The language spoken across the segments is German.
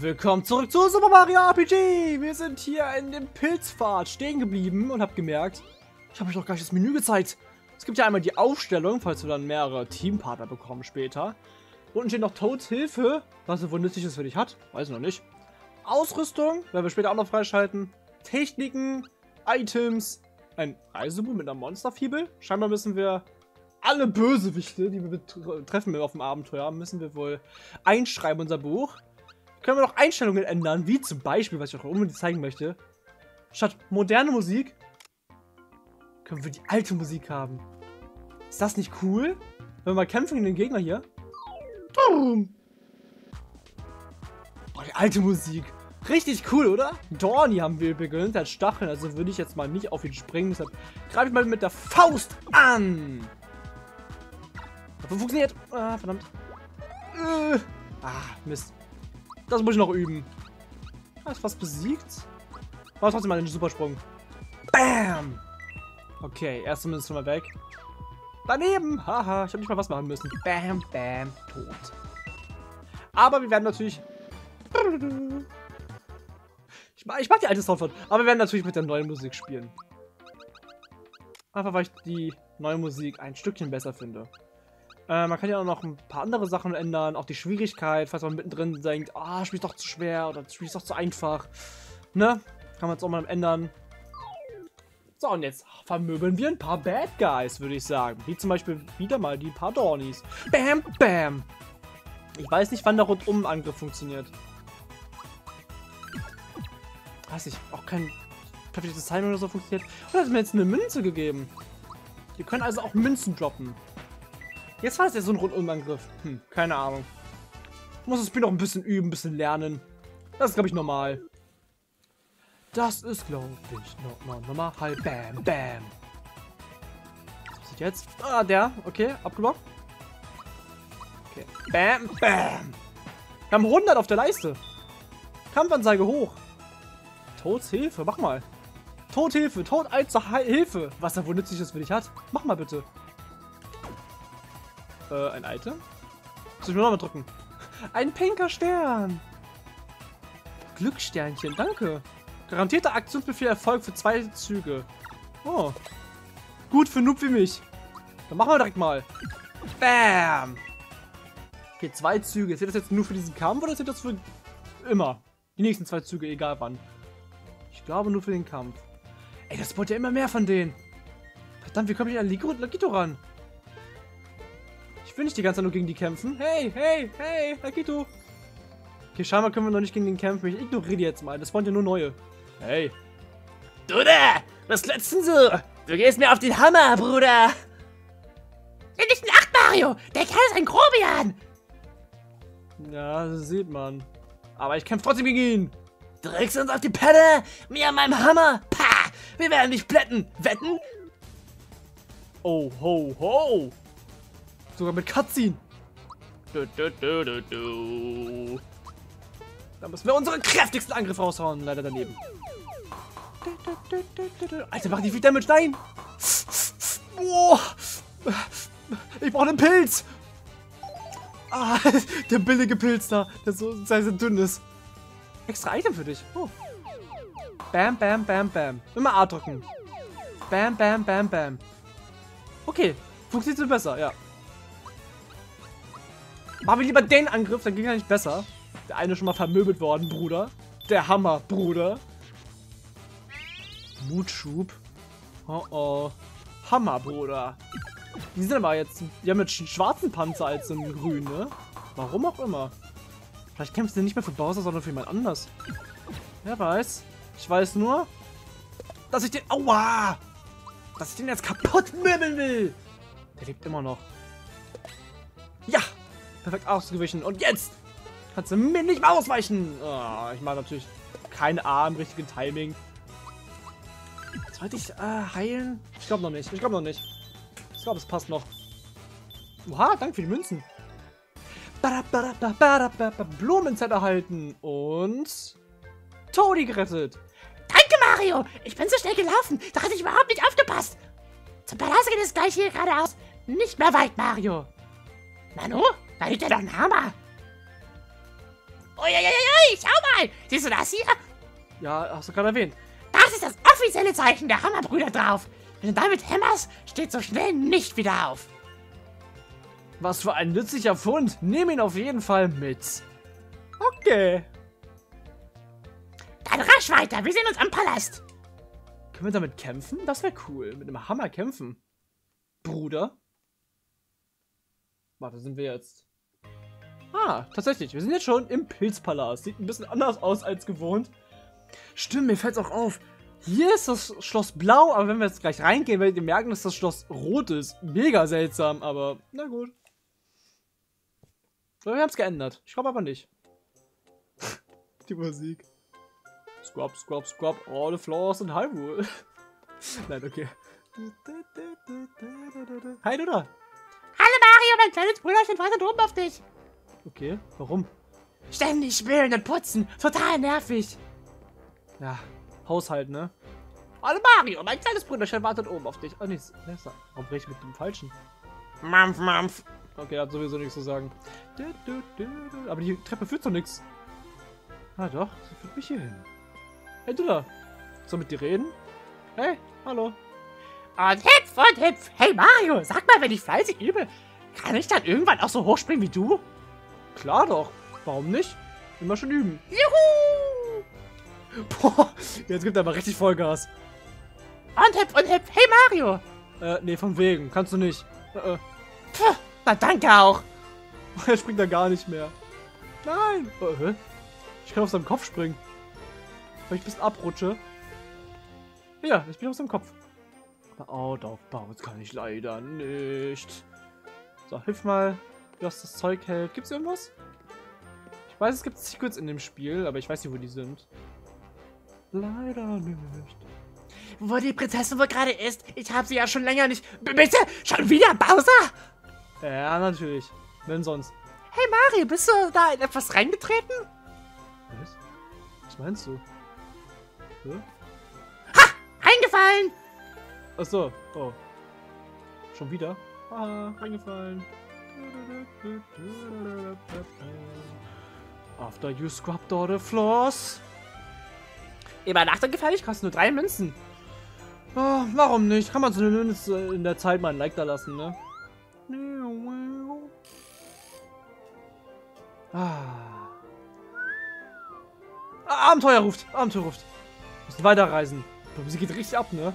Willkommen zurück zu Super Mario RPG! Wir sind hier in dem Pilzpfad stehen geblieben und hab gemerkt, ich habe euch doch gar nicht das Menü gezeigt. Es gibt ja einmal die Aufstellung, falls wir dann mehrere Teampartner bekommen später. Unten steht noch Toads Hilfe, was wohl Nützliches für dich hat, weiß ich noch nicht. Ausrüstung, werden wir später auch noch freischalten. Techniken, Items, ein Reiseboot mit einer Monsterfibel. Scheinbar müssen wir alle Bösewichte, die wir treffen auf dem Abenteuer, müssen wir wohl einschreiben in unser Buch. Können wir noch Einstellungen ändern, wie zum Beispiel, was ich auch unbedingt zeigen möchte. Statt moderne Musik können wir die alte Musik haben. Ist das nicht cool? Wenn wir mal kämpfen gegen den Gegner hier. Oh, die alte Musik. Richtig cool, oder? Dorni haben wir übrigens, der hat Stacheln, also würde ich jetzt mal nicht auf ihn springen. Deshalb greife ich mal mit der Faust an. Das funktioniert. Ah, verdammt. Mist. Das muss ich noch üben. Ist fast besiegt. War trotzdem mal ein Supersprung. Bam! Okay, erst zumindest schon mal weg. Daneben! Haha, ich habe nicht mal was machen müssen. Bam, bam, tot. Aber wir werden natürlich... Ich mag die alte Soundfahrt, aber wir werden natürlich mit der neuen Musik spielen. Einfach, weil ich die neue Musik ein Stückchen besser finde. Man kann ja auch noch ein paar andere Sachen ändern, auch die Schwierigkeit, falls man mittendrin denkt, ah, Spiel ist doch zu schwer oder Spiel ist doch zu einfach. Ne? Kann man es auch mal ändern. So, und jetzt vermöbeln wir ein paar Bad Guys, würde ich sagen. Wie zum Beispiel wieder mal die paar Dornis. Bam, bam! Ich weiß nicht, wann der Rundum-Angriff funktioniert. Weiß ich, auch kein perfektes Timing oder so funktioniert. Und hat mir jetzt eine Münze gegeben. Wir können also auch Münzen droppen. Jetzt war es ja so ein Rundumangriff. Keine Ahnung. Ich muss das Spiel noch ein bisschen üben, ein bisschen lernen. Das ist, glaube ich, normal. Das ist, glaube ich, normal. Halt, bam, bam. Was ist jetzt? Ah, der. Okay, abgeblockt. Okay. Bam, bam. Wir haben 100 auf der Leiste. Kampfansage hoch. Toads Hilfe, mach mal. Toad Hilfe, Toad als Hilfe. Was da wohl Nützliches für dich hat. Mach mal bitte. Ein Item? Muss ich mir nochmal drücken. Ein pinker Stern! Glückssternchen, danke! Garantierter Aktionsbefehl Erfolg für 2 Züge. Oh. Gut für Noob wie mich. Dann machen wir direkt mal. Bam! Okay, 2 Züge. Zählt das jetzt nur für diesen Kampf oder zählt das für immer? Die nächsten 2 Züge, egal wann. Ich glaube nur für den Kampf. Ey, das wollte ja immer mehr von denen. Verdammt, wie komme ich an Lakito ran? Ich will nicht die ganze Zeit nur gegen die kämpfen. Hey, hey, hey, Lakito. Okay, scheinbar können wir noch nicht gegen den kämpfen. Ich ignoriere die jetzt mal. Das spawnt ja nur neue. Hey. Du da! Was klotzt denn so? Du gehst mir auf den Hammer, Bruder. Nimm dich in Acht, Mario. Der Kerl ist ein Grobian. Ja, das sieht man. Aber ich kämpfe trotzdem gegen ihn. Drückst uns auf die Pelle. Mir an meinem Hammer. Pah. Wir werden dich plätten. Wetten? Oh, ho, ho. Sogar mit Cutscene. Da müssen wir unseren kräftigsten Angriff raushauen. Leider daneben. Alter, machen die viel Damage. Nein! Oh. Ich brauche einen Pilz! Ah, der billige Pilz da, der so dünn ist. Extra Item für dich. Oh. Bam, bam, bam, bam. Immer A drücken. Bam, bam, bam, bam. Okay, funktioniert besser, ja. Machen wir lieber den Angriff, dann ging er nicht besser. Der eine ist schon mal vermöbelt worden, Bruder. Der Hammer, Bruder. Mutschub. Oh oh. Hammer, Bruder. Die sind aber jetzt... Die haben jetzt einen schwarzen Panzer als einen grünen, ne? Warum auch immer. Vielleicht kämpfst du nicht mehr für Bowser, sondern für jemand anders. Wer weiß. Ich weiß nur, dass ich den... Aua! Dass ich den jetzt kaputt möbeln will. Der lebt immer noch. Ja! Perfekt ausgewichen. Und jetzt kannst du mir nicht mehr ausweichen. Oh, ich mache natürlich keinen Arm, richtigen Timing. Sollte ich heilen? Ich glaube noch nicht. Ich glaube, es passt noch. Oha, danke für die Münzen. Blumenzeit erhalten. Und Toadie gerettet. Danke, Mario. Ich bin so schnell gelaufen. Da hatte ich überhaupt nicht aufgepasst. Zum Palast geht es gleich hier geradeaus. Nicht mehr weit, Mario. Manu? Da liegt ja doch ein Hammer. Uiuiui, schau mal! Siehst du das hier? Ja, hast du gerade erwähnt. Das ist das offizielle Zeichen der Hammerbrüder drauf. Wenn du damit hämmerst, steht so schnell nicht wieder auf. Was für ein nützlicher Fund. Nimm ihn auf jeden Fall mit. Okay. Dann rasch weiter. Wir sehen uns am Palast. Können wir damit kämpfen? Das wäre cool. Mit einem Hammer kämpfen. Bruder. Warte, sind wir jetzt? Ah, tatsächlich. Wir sind jetzt schon im Pilzpalast. Sieht ein bisschen anders aus als gewohnt. Stimmt, mir fällt es auch auf. Hier ist das Schloss blau, aber wenn wir jetzt gleich reingehen, werdet ihr merken, dass das Schloss rot ist. Mega seltsam, aber na gut. Aber wir haben es geändert. Ich glaube aber nicht. Die Musik. Scrub, scrub, scrub, all the floors in Hyrule. Nein, okay. Hi, Duda. Hallo, Mario, mein kleines Brüderchen wartet oben auf dich. Okay, warum? Ständig spülen und putzen. Total nervig. Ja, Haushalt, ne? Hallo Mario, mein kleines Brüderchen wartet oben auf dich. Oh, nichts. Warum rede ich mit dem Falschen? Mampf, mampf. Okay, er hat sowieso nichts zu sagen. Aber die Treppe führt zu nichts. Ah doch, sie führt mich hier hin. Hey, du da. Soll mit dir reden? Hey, hallo. Und hüpf und hüpf. Hey Mario, sag mal, wenn ich fleißig übe, kann ich dann irgendwann auch so hochspringen wie du? Klar doch. Warum nicht? Immer schon üben. Juhu! Boah, jetzt gibt er aber richtig Vollgas. Und hüpf, hey Mario! Nee, von wegen, kannst du nicht. Puh, na danke auch. Er springt da gar nicht mehr. Nein! Ich kann auf seinem Kopf springen. Weil ich ein bisschen abrutsche. Ja, ich bin auf seinem Kopf. Aber Autobahn kann ich leider nicht. So, hilf mal, dass das Zeug hält. Gibt's irgendwas? Ich weiß, es gibt Secrets in dem Spiel, aber ich weiß nicht, wo die sind. Leider nicht. Wo die Prinzessin wohl gerade ist? Ich habe sie ja schon länger nicht. Bitte? Schon wieder Bowser? Ja, natürlich. Wenn sonst. Hey Mario, bist du da in etwas reingetreten? Was? Was meinst du? Ja? Ha! Reingefallen! Achso. Oh. Schon wieder? Ah, reingefallen. After you scrubbed all the floors. Übernachtung gefällig, kostet nur 3 Münzen. Oh, warum nicht? Kann man zumindest in der Zeit mal ein Like da lassen, ne? Ah. Abenteuer ruft! Abenteuer ruft! Müssen weiterreisen. Sie geht richtig ab, ne?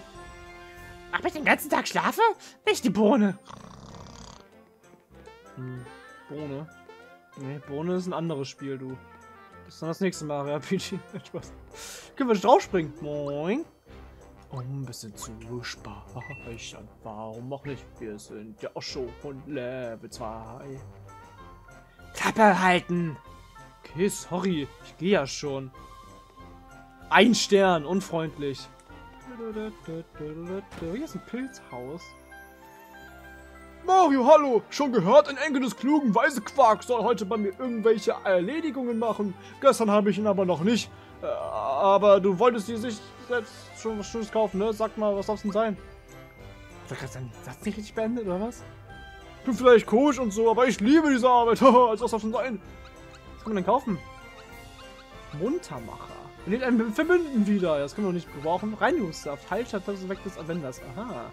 Ob ich den ganzen Tag schlafe? Nicht die Bohne. Bohne? Ne, Bohne ist ein anderes Spiel, du. Das ist dann das nächste Mal, RPG. Spaß. Können wir nicht draufspringen? Moin. Um ein bisschen zu speichern. Warum auch nicht? Wir sind ja auch schon von Level 2. Klappe halten. Okay, sorry. Ich gehe ja schon. 1 Stern. Unfreundlich. Hier ist ein Pilzhaus. Mario, hallo! Schon gehört, ein Enkel des klugen Weisequark soll heute bei mir irgendwelche Erledigungen machen. Gestern habe ich ihn aber noch nicht. Aber du wolltest dir sich selbst schon was Schönes kaufen, ne? Sag mal, was darf's denn sein? Hat er gerade seinen Satz nicht richtig beendet, oder was? Ich bin vielleicht komisch und so, aber ich liebe diese Arbeit. Als was darf's denn sein? Was kann man denn kaufen? Muntermacher. Wir nehmen einen Verbünden wieder. Das können wir noch nicht gebrauchen. Reinigungssaft. Heilstadt weg des Avengers. Aha.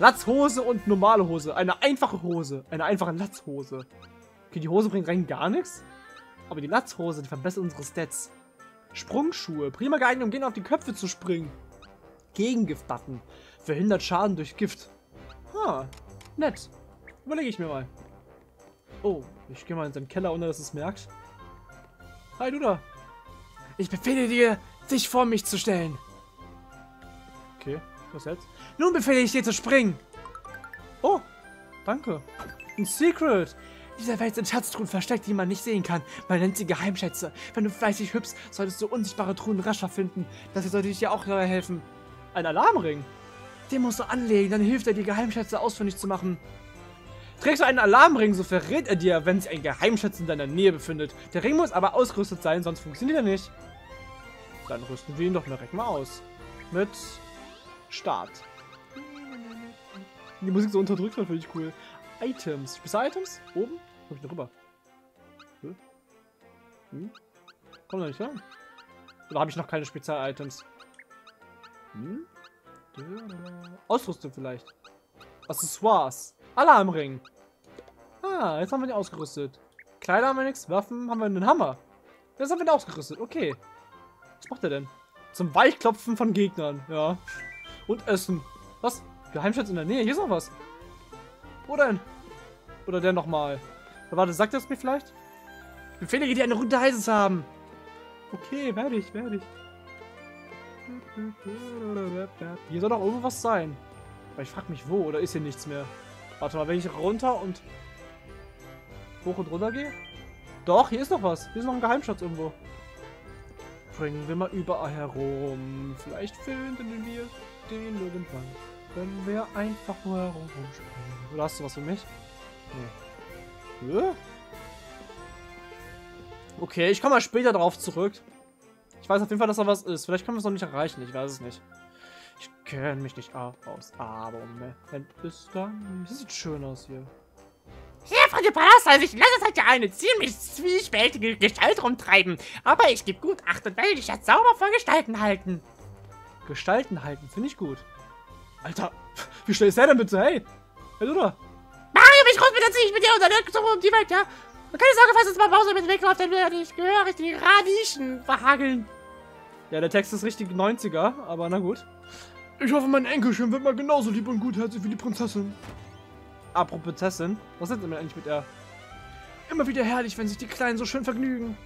Latzhose und normale Hose. Eine einfache Hose. Eine einfache Latzhose. Okay, die Hose bringt rein gar nichts. Aber die Latzhose, die verbessert unsere Stats. Sprungschuhe. Prima geeignet, um gegen auf die Köpfe zu springen. Gegengift-Button. Verhindert Schaden durch Gift. Ha, nett. Überlege ich mir mal. Oh, ich gehe mal in seinen Keller, ohne dass es merkt. Hi, du da. Ich befehle dir, dich vor mich zu stellen. Okay. Was jetzt? Nun befehle ich dir zu springen. Oh, danke. Ein Secret. In dieser Welt sind Schatztruhen versteckt, die man nicht sehen kann. Man nennt sie Geheimschätze. Wenn du fleißig hüpfst, solltest du unsichtbare Truhen rascher finden. Das sollte dich ja auch dabei helfen. Ein Alarmring. Den musst du anlegen, dann hilft er dir, Geheimschätze ausfindig zu machen. Trägst du einen Alarmring, so verrät er dir, wenn sich ein Geheimschatz in deiner Nähe befindet. Der Ring muss aber ausgerüstet sein, sonst funktioniert er nicht. Dann rüsten wir ihn doch direkt mal aus. Mit... Start. Die Musik so unterdrückt war, finde ich cool. Items. Spezial Items? Oben? Komm ich noch rüber. Hm? Komm doch nicht her. Oder habe ich noch keine Spezial-Items? Hm? Ausrüstung vielleicht. Accessoires. Alle am Ring. Ah, jetzt haben wir die ausgerüstet. Kleider haben wir nichts, Waffen haben wir einen Hammer. Jetzt haben wir den ausgerüstet, okay. Was macht er denn? Zum Weichklopfen von Gegnern, ja. Und Essen. Was? Geheimschatz in der Nähe, hier ist noch was. Wo denn? Oder der nochmal. Warte, sagt er es mir vielleicht? Befehle, die eine Runde Heißes haben. Okay, werde ich. Hier soll doch irgendwo was sein. Aber ich frage mich, wo? Oder ist hier nichts mehr? Warte mal, wenn ich runter und hoch und runter gehe? Doch, hier ist noch was. Hier ist noch ein Geheimschatz irgendwo. Springen wir mal überall herum. Vielleicht finden wir den irgendwann. Wenn wir einfach nur herumspringen. Oder hast du was für mich? Nee. Okay, ich komme mal später drauf zurück. Ich weiß auf jeden Fall, dass da was ist. Vielleicht können wir es noch nicht erreichen. Ich weiß es nicht. Ich kenne mich nicht aus. Aber Moment, ist da nicht. Das sieht schön aus hier. Hier, Frau de Palast, also ich lasse es halt ja eine ziemlich zwiespältige Gestalt rumtreiben. Aber ich gebe gut Acht und werde dich jetzt sauber vor Gestalten halten. Gestalten halten, finde ich gut. Alter, wie schnell ist der denn bitte? Hey du da? Mario, mich groß mit der ich mit dir unterwegs um die Welt, ja? Und keine Sorge, falls uns mal Pause mit dem Weg läuft, dann werde ich gehörig die Radischen verhageln. Ja, der Text ist richtig 90er, aber na gut. Ich hoffe, mein Enkelchen wird mal genauso lieb und gutherzig wie die Prinzessin. Apropos Prinzessin, was ist denn eigentlich mit der? Immer wieder herrlich, wenn sich die Kleinen so schön vergnügen.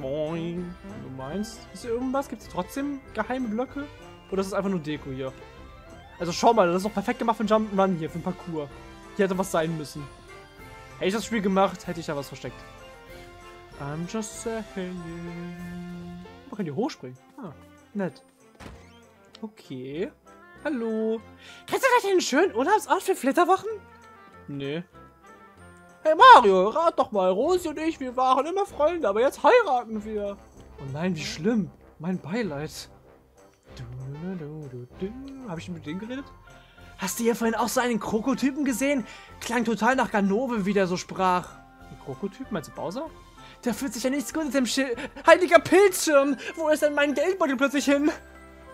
Moin. Du meinst, ist hier irgendwas? Gibt es trotzdem geheime Blöcke? Oder ist es einfach nur Deko hier? Also schau mal, das ist doch perfekt gemacht für einen Jump'n'Run hier, für einen Parcours. Hier hätte was sein müssen. Hätte ich das Spiel gemacht, hätte ich ja was versteckt. I'm just saying. Man kann hier hochspringen. Ah, nett. Okay. Hallo. Kennst du vielleicht einen schönen Urlaubsort für Flitterwochen? Nee. Hey Mario, rat doch mal. Rosi und ich, wir waren immer Freunde, aber jetzt heiraten wir. Oh nein, wie schlimm. Mein Beileid. Habe ich mit denen geredet? Hast du hier vorhin auch so einen Krokotypen gesehen? Klang total nach Ganove, wie der so sprach. Ein Krokotyp? Meinst du Bowser? Da fühlt sich ja nichts Gutes im Schild. Heiliger Pilzschirm! Wo ist denn mein Geldbeutel plötzlich hin?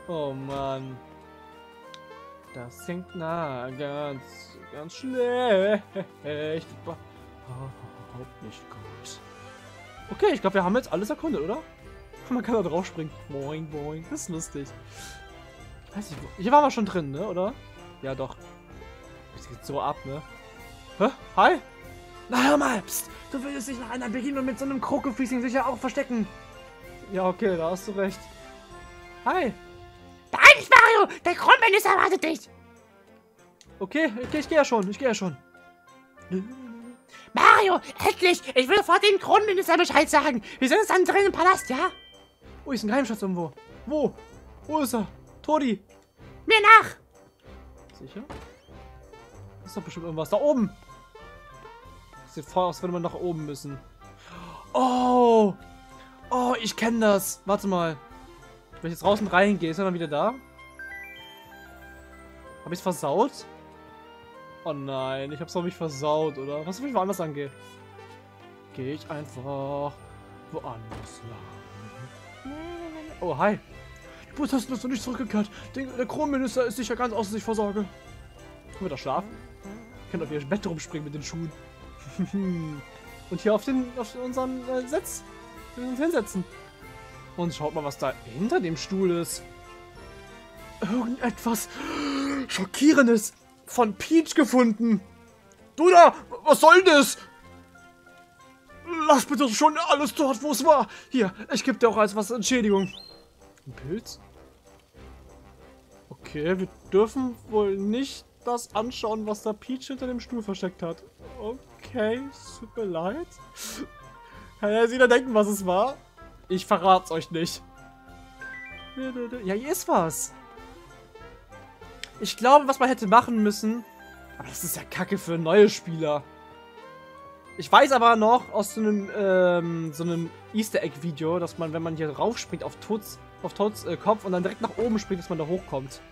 Oh Mann. Das singt nah ganz schlecht. Überhaupt nicht gut. Okay, ich glaube, wir haben jetzt alles erkundet, oder? Man kann da drauf springen. Boing, boing. Das ist lustig. Ich weiß nicht, hier waren wir schon drin, ne? Oder? Ja, doch. Das geht so ab, ne? Hä? Hi? Na, hör mal! Psst. Du würdest dich nach einer Begegnung mit so einem Krokofließling sicher auch verstecken. Ja, okay, da hast du recht. Hi! Beeil dich, Mario! Der Kronminister erwartet dich! Okay, ich gehe ja schon. Mario, endlich! Ich will sofort dem Kronminister Bescheid sagen. Wir sind jetzt dann drin im Palast, ja? Oh, ist ein Geheimschatz irgendwo. Wo? Wo ist er? Todi! Mir nach! Sicher? Ist doch bestimmt irgendwas da oben. Das sieht voll aus, als würde man nach oben müssen. Oh! Oh, ich kenne das. Warte mal. Wenn ich jetzt draußen reingehe, ist er dann wieder da? Habe ich es versaut? Oh nein, ich habe es doch nicht versaut, oder? Was, wenn ich woanders angehe? Gehe ich einfach woanders lang. Oh, hi. Die Protesten ist noch nicht zurückgekehrt. Der Kronminister ist sicher ganz außer sich vor Sorge. Können wir da schlafen? Ich kann auf ihr Bett rumspringen mit den Schuhen. Und hier auf unseren Sitz. Wir uns hinsetzen. Und schaut mal, was da hinter dem Stuhl ist. Irgendetwas Schockierendes von Peach gefunden. Du da, was soll das? Lass bitte schon alles dort, wo es war. Hier, ich gebe dir auch als was Entschädigung. Ein Pilz? Okay, wir dürfen wohl nicht das anschauen, was da Peach hinter dem Stuhl versteckt hat. Okay, tut mir leid. Kann ja jeder denken, was es war. Ich verrat's euch nicht. Ja, hier ist was. Ich glaube, was man hätte machen müssen. Aber das ist ja Kacke für neue Spieler. Ich weiß aber noch aus so einem Easter Egg Video, dass man, wenn man hier raufspringt auf Toads Kopf und dann direkt nach oben springt, dass man da hochkommt.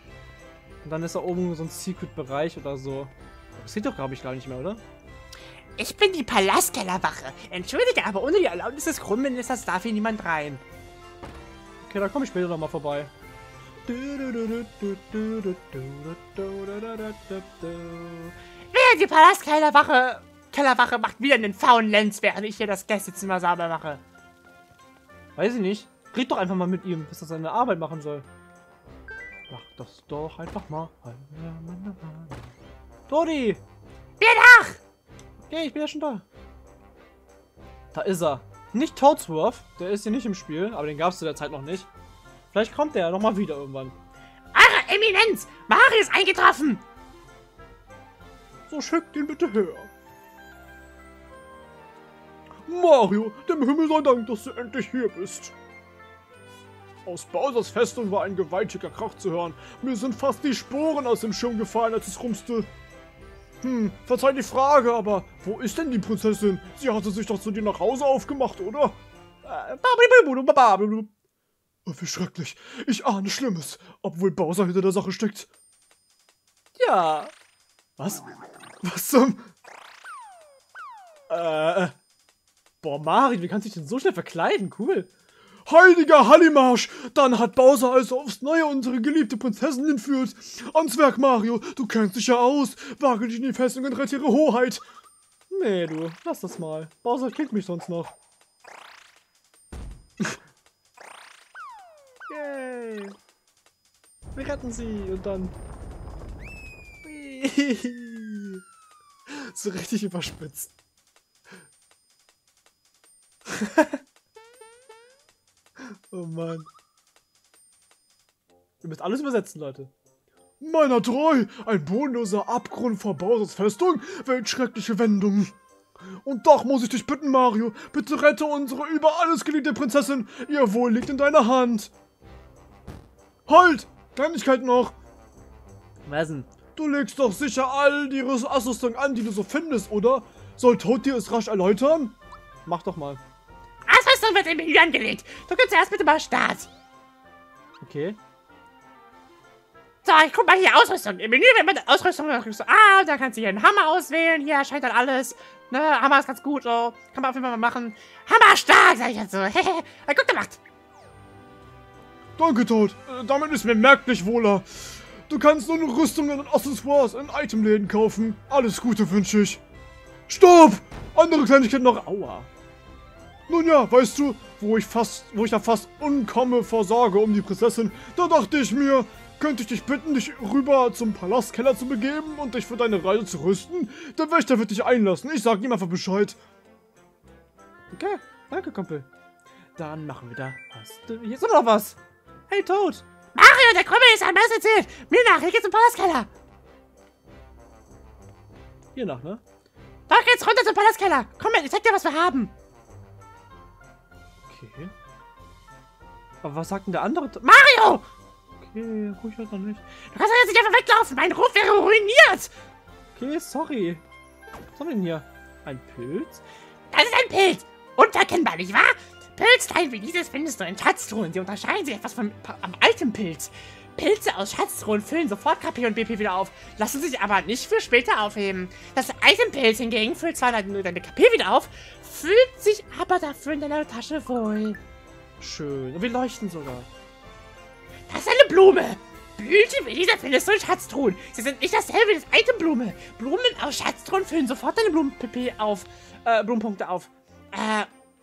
Und dann ist da oben so ein Secret-Bereich oder so. Das geht doch, glaube ich, gar nicht mehr, oder? Ich bin die Palastkellerwache. Entschuldige, aber ohne die Erlaubnis des Grundministers darf hier niemand rein. Okay, da komme ich später nochmal vorbei. Wer die Palastkellerwache macht wieder einen faulen Lenz, während ich hier das Gästezimmer sauber mache. Weiß ich nicht. Red doch einfach mal mit ihm, bis er seine Arbeit machen soll. Mach das doch einfach mal. Dodi! Geh nach! Okay, ich bin ja schon da. Da ist er. Nicht Toadsworth, der ist hier nicht im Spiel, aber den gab es zu der Zeit noch nicht. Vielleicht kommt der ja nochmal wieder irgendwann. Eure Eminenz! Mari ist eingetroffen! So schickt ihn bitte her. Mario, dem Himmel sei Dank, dass du endlich hier bist. Aus Bowsers Festung war ein gewaltiger Krach zu hören. Mir sind fast die Sporen aus dem Schirm gefallen, als es rumste. Verzeih die Frage, aber wo ist denn die Prinzessin? Sie hatte sich doch zu dir nach Hause aufgemacht, oder? Wie schrecklich. Ich ahne Schlimmes, obwohl Bowser hinter der Sache steckt. Ja. Was? Was zum... Boah, Mario, wie kannst du dich denn so schnell verkleiden? Cool. Heiliger Hallimarsch! Dann hat Bowser also aufs Neue unsere geliebte Prinzessin entführt. Ans Werk, Mario, du kennst dich ja aus. Wage dich in die Festung und rette ihre Hoheit. Nee, du, lass das mal. Bowser klingt mich sonst noch. Yay! Wir retten sie und dann... so richtig überspitzt. Oh Mann. Ihr müsst alles übersetzen, Leute. Meiner treu! Ein bodenloser Abgrund vor Bowsers Festung! Welch schreckliche Wendung! Und doch muss ich dich bitten, Mario, bitte rette unsere über alles geliebte Prinzessin! Ihr Wohl liegt in deiner Hand! Halt! Kleinigkeit noch! Was denn? Du legst doch sicher all die Ausrüstung an, die du so findest, oder? Soll Toad dir es rasch erläutern? Mach doch mal. Ausrüstung wird im Menü angelegt. Du kannst erst bitte mal Start. Okay. So, ich guck mal hier Ausrüstung. Im Menü, wenn man Ausrüstung drückst, ah, da kannst du hier einen Hammer auswählen. Hier erscheint dann alles. Ne, Hammer ist ganz gut, so. Kann man auf jeden Fall mal machen. Hammer stark, sag ich jetzt so. Gut gemacht. Danke, Toad. Damit ist mir merklich wohler. Du kannst nur eine Rüstung und Accessoires in Itemläden kaufen. Alles Gute wünsche ich. Stopp! Andere Kleinigkeiten noch. Aua. Nun ja, weißt du, wo ich da fast umkomme vor Sorge um die Prinzessin, da dachte ich mir, könnte ich dich bitten, dich rüber zum Palastkeller zu begeben und dich für deine Reise zu rüsten? Der Wächter wird dich einlassen, ich sag ihm einfach Bescheid. Okay, danke, Kumpel. Dann machen wir da was. Hier ist noch was. Hey, Toad. Mario, der Kumpel ist am besten erzählt. Mir nach, hier geht's zum Palastkeller. Hier nach, ne? Da geht's runter zum Palastkeller. Komm mit, ich zeig dir, was wir haben. Okay. Aber was sagt denn der andere? Mario! Okay, ruhig halt noch nicht. Du kannst doch jetzt nicht einfach weglaufen. Mein Ruf wäre ruiniert. Okay, sorry. Was haben wir denn hier? Ein Pilz? Das ist ein Pilz. Unverkennbar, nicht wahr? Pilzteile wie dieses findest du in Schatztruhen. Sie unterscheiden sich etwas vom alten Pilz. Pilze aus Schatztruhen füllen sofort KP und BP wieder auf, lassen sich aber nicht für später aufheben. Das Eisen-Pilz hingegen füllt zwar nur deine KP wieder auf, fühlt sich aber dafür in deiner Tasche wohl. Schön. Und wir leuchten sogar. Das ist eine Blume. Blüten wie diese findest du in Schatztruhen. Sie sind nicht dasselbe wie das Eitenblume. Blumen aus Schatztruhen füllen sofort deine Blumen-PP auf. Blumenpunkte auf.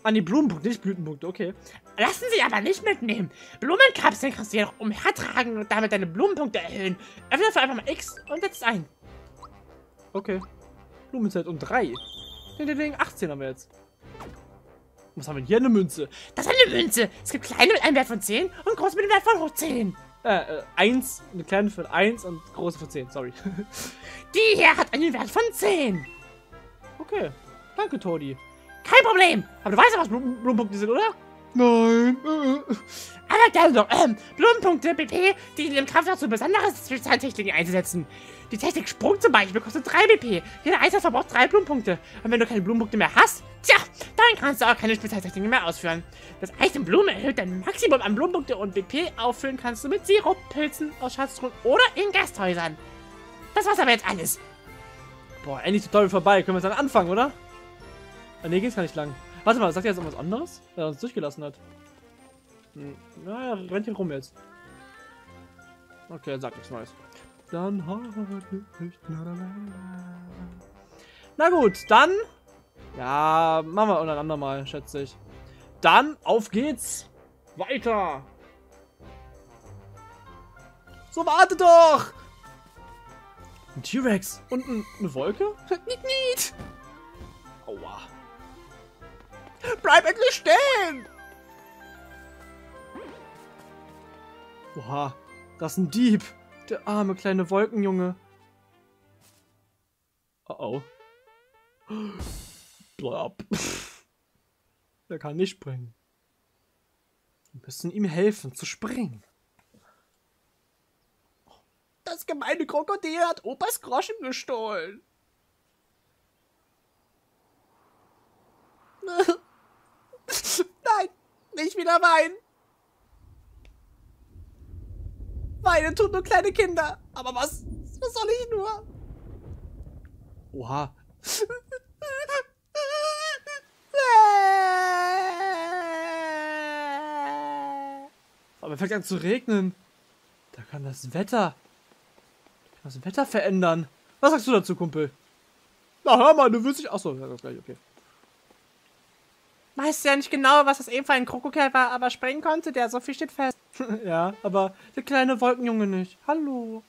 An die Blumenpunkte, nicht Blütenpunkte, okay. Lassen Sie aber nicht mitnehmen. Blumenkapseln kannst du jedoch umhertragen und damit deine Blumenpunkte erhöhen. Öffne dafür einfach mal X und setz es ein. Okay. Blumenzeit um 3. Den 18 haben wir jetzt. Was haben wir hier? Eine Münze. Das ist eine Münze. Es gibt kleine mit einem Wert von 10 und große mit einem Wert von 10. 1, eine kleine von 1 und große von 10, sorry. Die hier hat einen Wert von 10. Okay. Danke, Todi. Kein Problem. Aber du weißt ja, was Blumenpunkte sind, oder? Nein. Aber gerne doch. Blumenpunkte, BP, die in dem Kampf dazu besonderes Spezialtechniken einzusetzen. Die Technik Sprung zum Beispiel kostet 3 BP. Jeder Einsatz verbraucht 3 Blumenpunkte. Und wenn du keine Blumenpunkte mehr hast, tja, dann kannst du auch keine Spezialtechniken mehr ausführen. Das Eisen Blume erhöht dein Maximum an Blumenpunkte und BP auffüllen kannst du mit Sirup, Pilzen aus Schatztruhen oder in Gasthäusern. Das war's aber jetzt alles. Boah, endlich Tutorial vorbei. Können wir jetzt dann anfangen, oder? Ah, ne, geht's gar nicht lang. Warte mal, sagt er jetzt irgendwas anderes? Weil er uns durchgelassen hat. Naja, rennt hier rum jetzt. Okay, er sagt nichts Neues. Dann na gut, dann... Ja, machen wir untereinander mal, schätze ich. Dann, auf geht's! Weiter! So, warte doch! Ein T-Rex und eine Wolke? Nicht, nicht! Aua. Bleib endlich stehen! Oha, das ist ein Dieb. Der arme kleine Wolkenjunge. Oh oh. Blab. Der kann nicht springen. Wir müssen ihm helfen zu springen. Das gemeine Krokodil hat Opas Groschen gestohlen. Nein, nicht wieder weinen. Weinen tun nur kleine Kinder. Aber was soll ich nur? Oha. Aber es fängt an zu regnen. Da kann das Wetter verändern. Was sagst du dazu, Kumpel? Na hör mal, du willst dich... Achso, ja, gleich, okay. Weißt ja nicht genau, was das eben für ein Krokokerl war, aber springen konnte der, so viel steht fest. Ja, aber der kleine Wolkenjunge nicht. Hallo.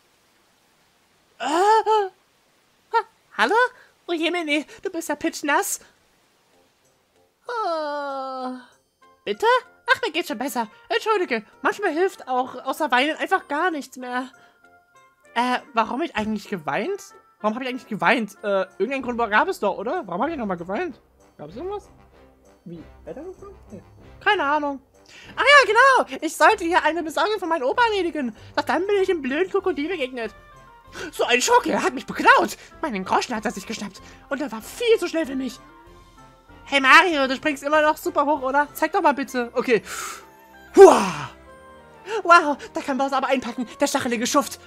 Hallo? Oh Jemine, du bist ja pitschnass. Oh. Bitte? Ach, mir geht's schon besser. Entschuldige, manchmal hilft auch außer Weinen einfach gar nichts mehr. Warum ich eigentlich geweint? Warum habe ich eigentlich geweint? Irgendeinen Grund gab es doch, oder? Warum habe ich nochmal geweint? Gab es irgendwas? Wie? Weitergekommen? Nee. Keine Ahnung. Ah ja, genau. Ich sollte hier eine Besorgung von meinem Opa erledigen. Doch dann bin ich einem blöden Krokodil begegnet. So ein Schurke, er hat mich beklaut. Meinen Groschen hat er sich geschnappt. Und er war viel zu schnell für mich. Hey Mario, du springst immer noch super hoch, oder? Zeig doch mal bitte. Okay. Huah. Wow, da kann Bowser aber einpacken. Der stachelige Schuft.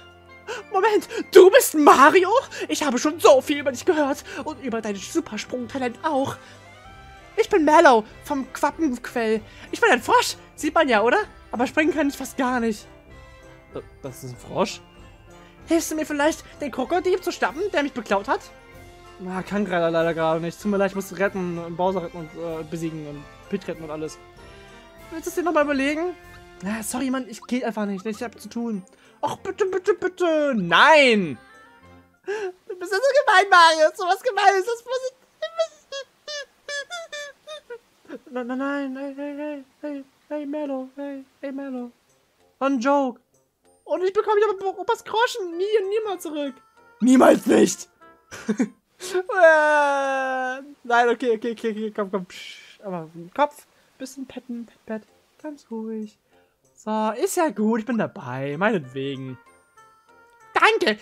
Moment, du bist Mario? Ich habe schon so viel über dich gehört. Und über dein Supersprungtalent auch. Ich bin Mallow vom Quappenquell. Ich bin ein Frosch. Sieht man ja, oder? Aber springen kann ich fast gar nicht. Das ist ein Frosch? Hilfst du mir vielleicht, den Krokodil zu schnappen, der mich beklaut hat? Na, kann gerade leider gerade nicht. Tut mir leid, ich muss retten, Bowser retten und besiegen und Pit retten und alles. Willst du es dir nochmal überlegen? Na, sorry, Mann, ich geht einfach nicht. Ich hab zu tun. Och, bitte, bitte, bitte. Nein! Du bist ja so gemein, Mario. So was Gemeines, das muss ich... Nein, nein, nein, hey, hey, hey, hey, hey, Mallow, hey, hey, Mallow. One joke. Und ich bekomme ja Opas Groschen nie und niemals zurück. Niemals nicht. Nein, okay, komm. Aber Kopf, bisschen petten, pet, ganz ruhig. So, ist ja gut, ich bin dabei, meinetwegen. Danke.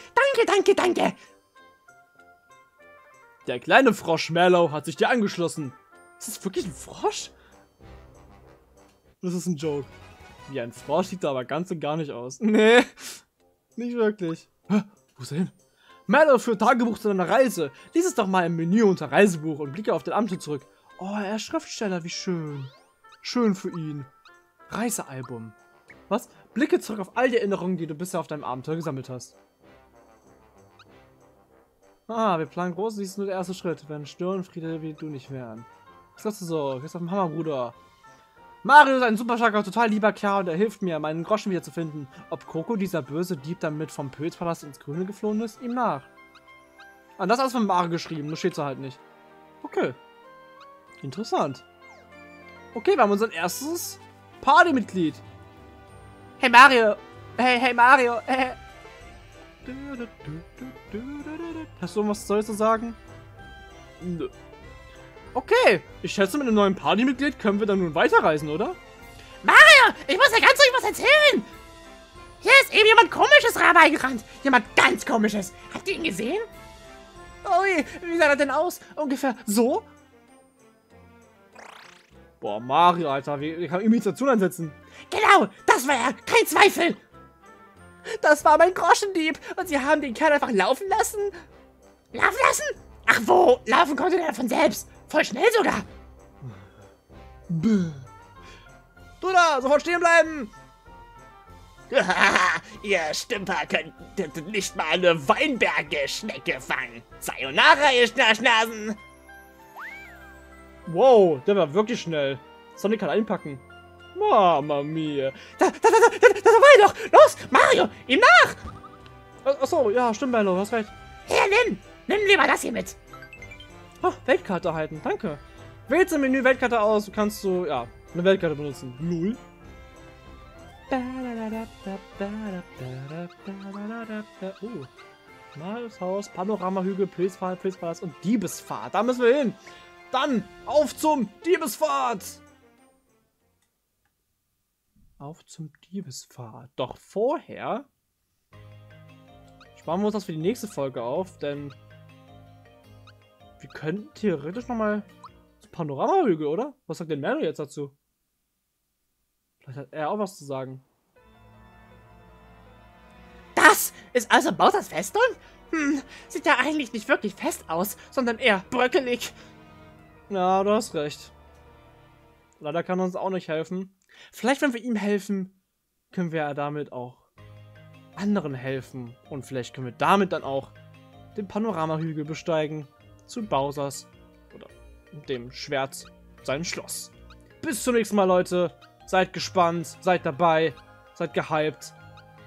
Der kleine Frosch Mallow hat sich dir angeschlossen. Ist das wirklich ein Frosch? Das ist ein Joke. Wie ein Frosch sieht da aber ganz und gar nicht aus. Nee, nicht wirklich. Hä? Wo ist er hin? Mallow führt Tagebuch zu deiner Reise. Lies es doch mal im Menü unter Reisebuch und blicke auf den Amtel zurück. Oh, er ist Schriftsteller, wie schön. Schön für ihn. Reisealbum. Was? Blicke zurück auf all die Erinnerungen, die du bisher auf deinem Abenteuer gesammelt hast. Ah, wir planen groß, dies ist nur der erste Schritt. Wenn Störenfriede wie du nicht wären. Was sagst du so? Gehst auf den Hammer, Bruder. Mario ist ein super starker, total lieber Kerl und er hilft mir, meinen Groschen wiederzufinden. Ob Koko, dieser böse Dieb, damit vom Pilzpalast ins Grüne geflohen ist, ihm nach. Anders als von Mario geschrieben, das steht so halt nicht. Okay. Interessant. Okay, wir haben unser erstes Partymitglied. Hey Mario! Hey Mario! Hey. Hast du irgendwas Solles zu sagen? Nö. Okay, ich schätze, mit einem neuen Partymitglied können wir dann nun weiterreisen, oder? Mario, ich muss dir ganz ruhig was erzählen! Hier ist eben jemand Komisches herbeigerannt. Jemand ganz Komisches. Habt ihr ihn gesehen? Oh, wie sah er denn aus? Ungefähr so? Boah, Mario, Alter, wie kann Imitation ansetzen? Genau, das war er, kein Zweifel! Das war mein Groschendieb und sie haben den Kerl einfach laufen lassen? Laufen lassen? Ach wo, laufen konnte der von selbst. Voll schnell sogar. Buh. Du da, sofort stehen bleiben. Ihr Stümper könntet nicht mal eine Weinberge-Schnecke fangen. Sayonara, ihr Schnarschnasen. Wow, der war wirklich schnell. Sonic kann einpacken. Mama mia. Da war er doch. Los, Mario, ihm nach. Achso, ja, stimmt, Bello, hast recht. Hier, nimm lieber das hier mit. Ach, Weltkarte erhalten, danke. Wählst im Menü Weltkarte aus, kannst du, ja, eine Weltkarte benutzen. Lul. Marios Haus, Panoramahügel, Pilzpalast und Diebesfahrt. Da müssen wir hin. Dann auf zum Diebesfahrt. Auf zum Diebesfahrt. Doch vorher sparen wir uns das für die nächste Folge auf, denn wir könnten theoretisch nochmal zum Panoramahügel, oder? Was sagt denn Mario jetzt dazu? Vielleicht hat er auch was zu sagen. Das ist also Bowser's Festung? Hm, sieht ja eigentlich nicht wirklich fest aus, sondern eher bröckelig. Na, du hast recht. Leider kann er uns auch nicht helfen. Vielleicht, wenn wir ihm helfen, können wir ja damit auch anderen helfen. Und vielleicht können wir damit dann auch den Panoramahügel besteigen zu Bowsers oder dem Schwert sein Schloss. Bis zum nächsten Mal, Leute. Seid gespannt, seid dabei, seid gehypt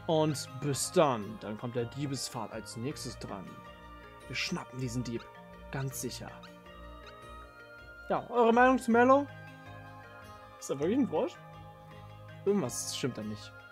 und bis dann. Dann kommt der Diebesfahrt als nächstes dran. Wir schnappen diesen Dieb, ganz sicher. Ja, eure Meinung zu Mello? Ist er wirklich ein Frosch? Irgendwas stimmt da nicht.